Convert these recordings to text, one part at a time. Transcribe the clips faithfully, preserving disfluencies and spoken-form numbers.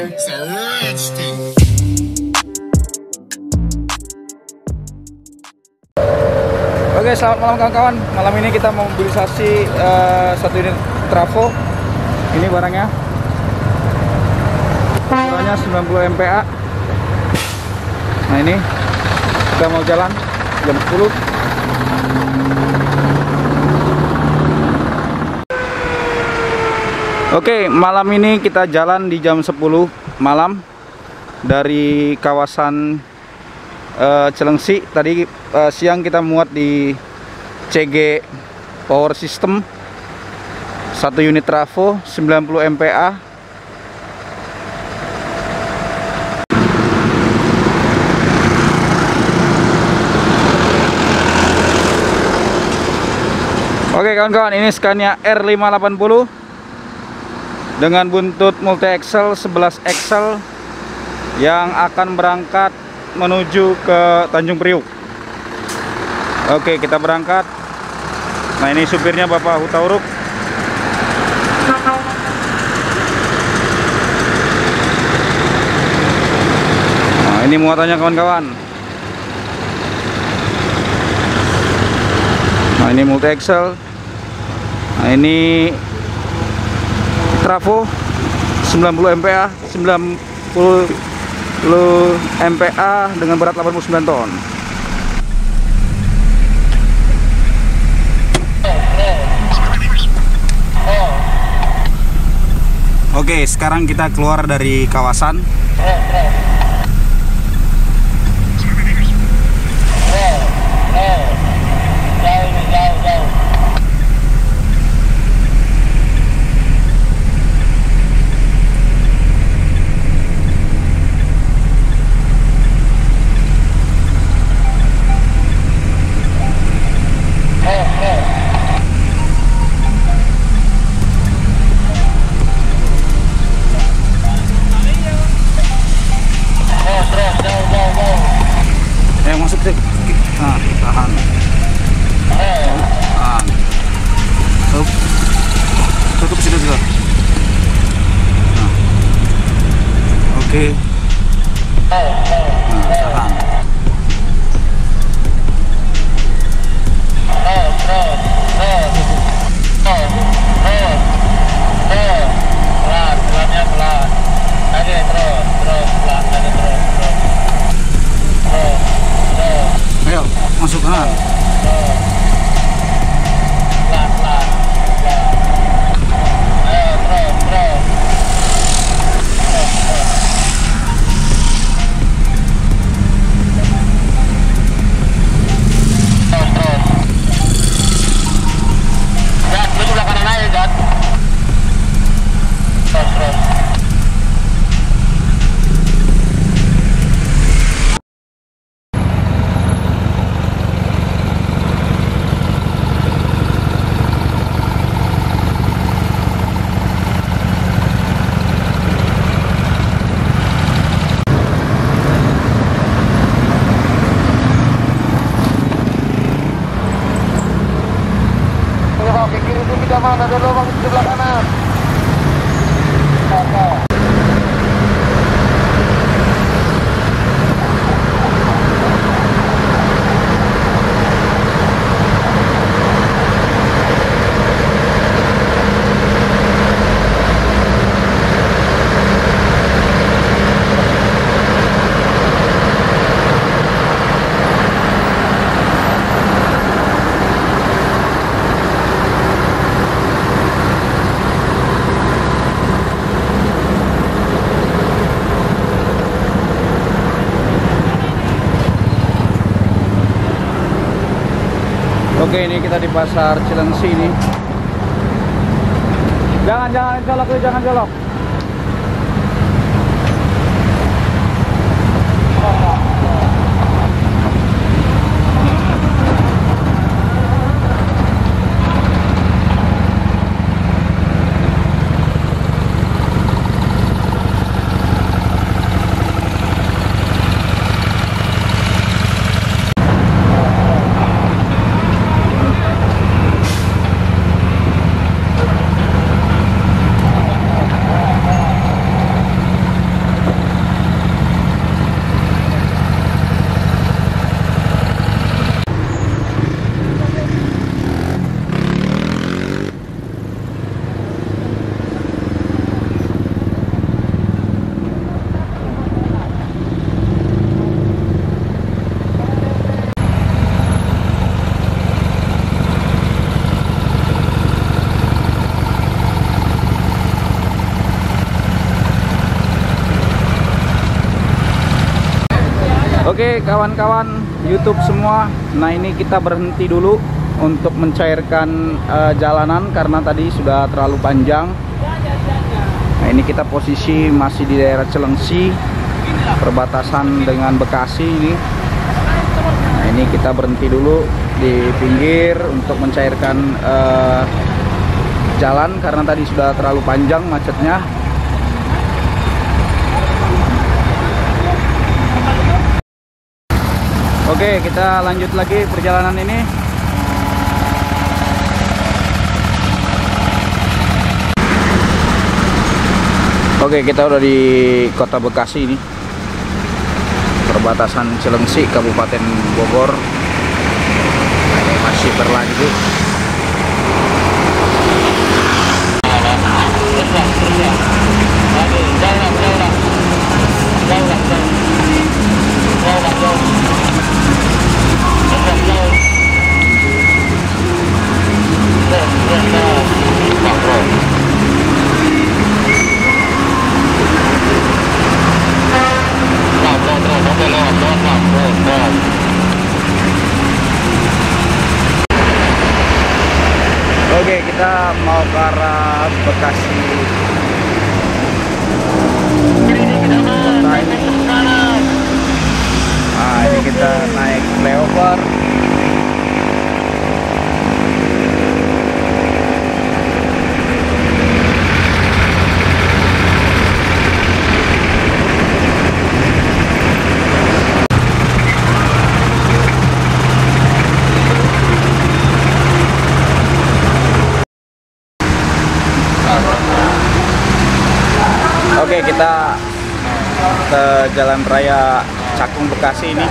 Oke, selamat malam kawan-kawan. Malam ini kita mau mobilisasi uh, satu unit trafo. Ini barangnya soalnya sembilan puluh M P A. Nah ini kita mau jalan jam sepuluh. Oke, malam ini kita jalan di jam sepuluh malam dari kawasan uh, Cileungsi. Tadi uh, siang kita muat di C G power system satu unit trafo sembilan puluh M P A. Oke kawan-kawan, ini Scania R lima delapan nol dengan buntut multi axle sebelas axle yang akan berangkat menuju ke Tanjung Priok. Oke, kita berangkat. Nah, ini supirnya Bapak Hutauruk. Nah, ini muatannya kawan-kawan. Nah, ini multi axle. Nah, ini trafo sembilan puluh M P A sembilan puluh M P A dengan berat delapan puluh sembilan ton. Oke, sekarang kita keluar dari kawasan. Oke, nah, tahan. Ayo, masuk kanan. Oke, ini kita di pasar Cileungsi ini. Jangan, jangan colok, jangan colok. Oke kawan-kawan YouTube semua, nah ini kita berhenti dulu untuk mencairkan uh, jalanan karena tadi sudah terlalu panjang. Nah ini kita posisi masih di daerah Cileungsi, perbatasan dengan Bekasi ini. Nah ini kita berhenti dulu di pinggir untuk mencairkan uh, jalan karena tadi sudah terlalu panjang macetnya. Oke, kita lanjut lagi perjalanan ini. Oke, kita udah di kota Bekasi ini. Perbatasan Cileungsi, Kabupaten Bogor. Ini masih berlanjut. Oke, kita mau ke arah Bekasi. Nah, ini kita naik flyover. Oke, kita ke jalan raya Cakung Bekasi ini.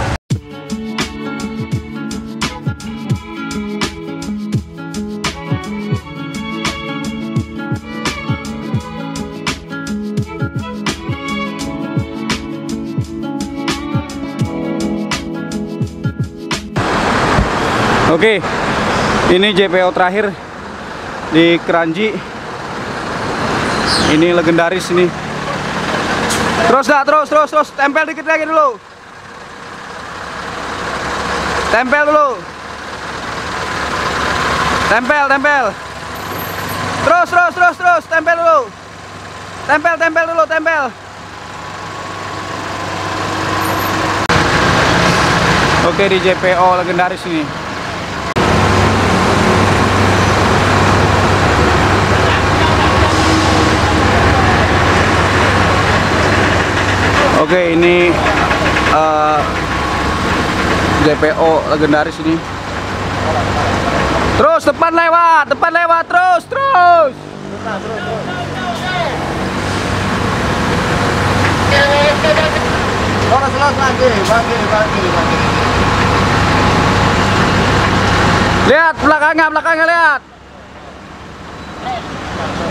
Oke, ini J P O terakhir di Kranji. Ini legendaris ini. Terus lah, terus, terus, terus, tempel dikit lagi dulu. Tempel dulu. Tempel, tempel. Terus, terus, terus, terus, tempel dulu. Tempel, tempel dulu, tempel. Oke, di J P O legendaris ini. Oke, ini uh, J P O legendaris ini. Terus depan lewat, depan lewat terus, terus. Terus, terus lagi, lagi, lagi, lagi. Lihat belakangnya, belakangnya lihat.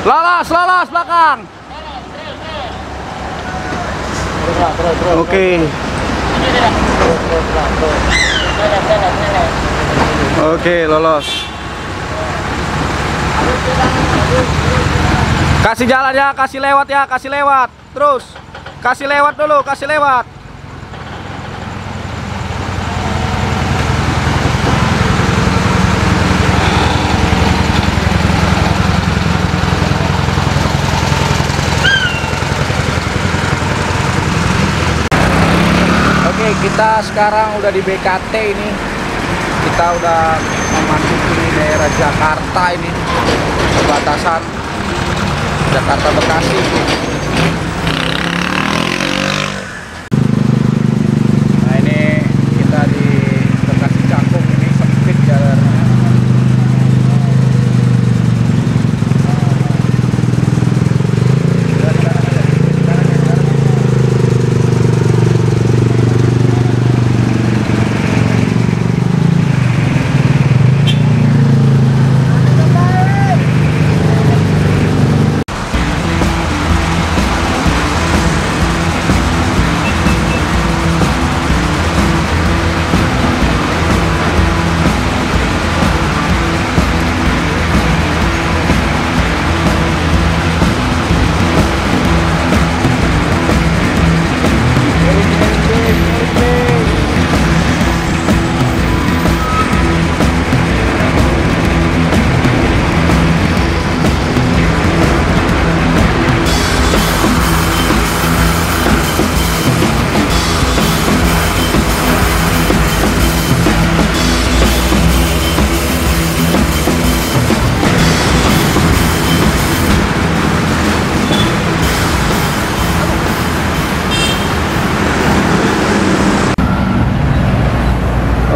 Lolos, lolos belakang. Oke. Oke, lolos. Kasih jalan ya, kasih lewat ya, kasih lewat. Terus. Kasih lewat dulu, kasih lewat. Kita sekarang udah di B K T ini. Kita udah memasuki daerah Jakarta ini, perbatasan Jakarta Bekasi. Nah ini kita di Bekasi Cakung ini, sempit jalannya.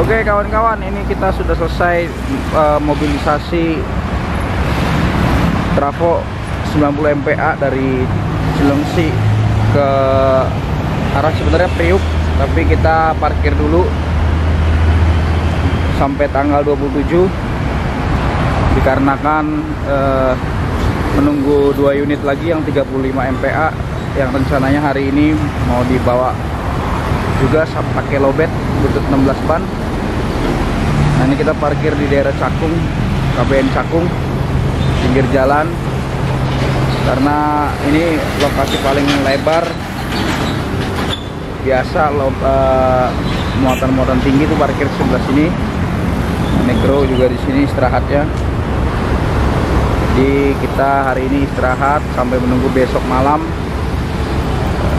Oke kawan-kawan, ini kita sudah selesai uh, mobilisasi trafo sembilan puluh M V A dari Cileungsi ke arah sebenarnya Priok, tapi kita parkir dulu sampai tanggal dua puluh tujuh dikarenakan eh, menunggu dua unit lagi yang tiga puluh lima M V A yang rencananya hari ini mau dibawa juga pakai lobet butut enam belas ban. Nah, ini kita parkir di daerah Cakung, K B N Cakung, pinggir jalan, karena ini lokasi paling lebar. Biasa muatan-muatan uh, tinggi itu parkir sebelah sini. Negro juga di sini istirahatnya. Jadi kita hari ini istirahat sampai menunggu besok malam,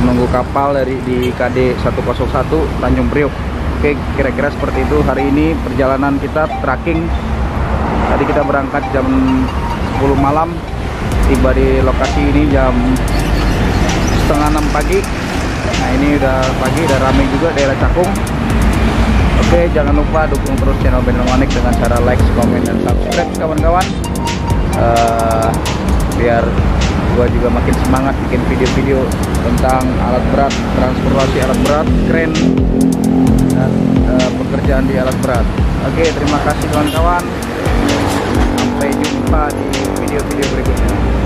menunggu kapal dari di K D seratus satu Tanjung Priok. Oke, kira-kira seperti itu hari ini perjalanan kita tracking. Tadi kita berangkat jam sepuluh malam. Tiba di lokasi ini jam setengah enam pagi. Nah, ini udah pagi, udah ramai juga daerah Cakung. Oke, jangan lupa dukung terus channel BenEl Manik dengan cara like, komen, dan subscribe kawan-kawan. Uh, biar gua juga makin semangat bikin video-video tentang alat berat, transportasi alat berat, keren dan uh, pekerjaan di alat berat. Oke, terima kasih kawan-kawan. Sampai jumpa di video-video berikutnya.